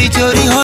चोरी चोरी हो।